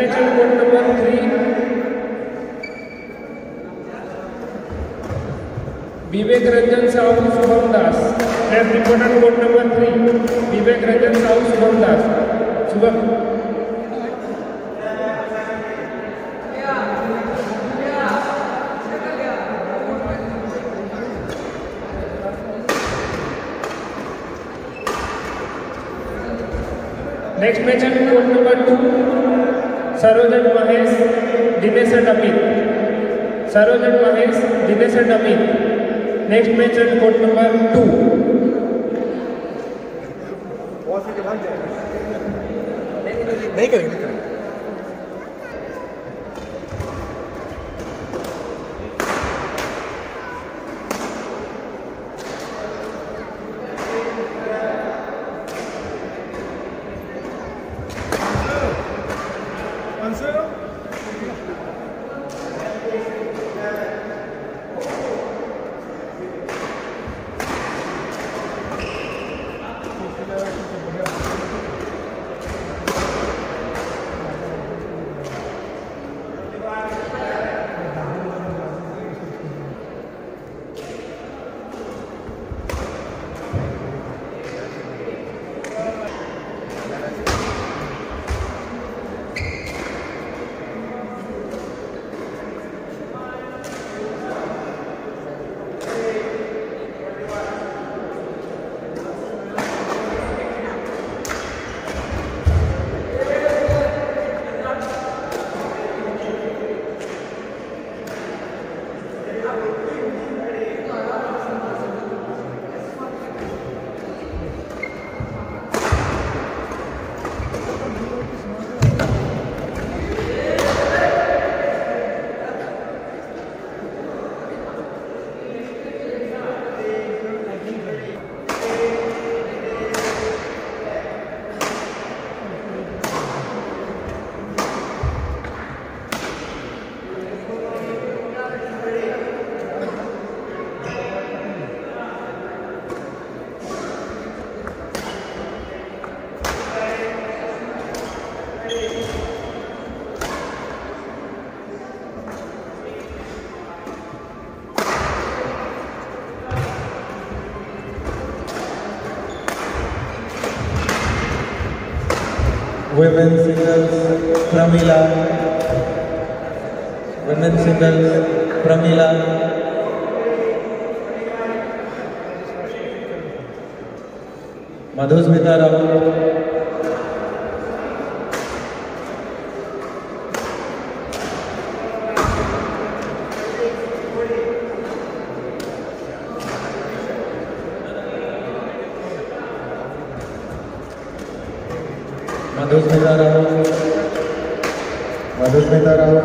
individual vote number 3, Vivek Rajan Sao Suhondas. Has reported vote number 3, Vivek Rajan Sao Suhondas. Subha. Next match on court number 2, Sarojan Mahesh, Dinesh and Amin. Sarojan Mahesh, Dinesh and Amin. Next match on court number 2. Women singles, Pramila. Women singles, Pramila. Madhusmita Rao. Madhusmita Rao.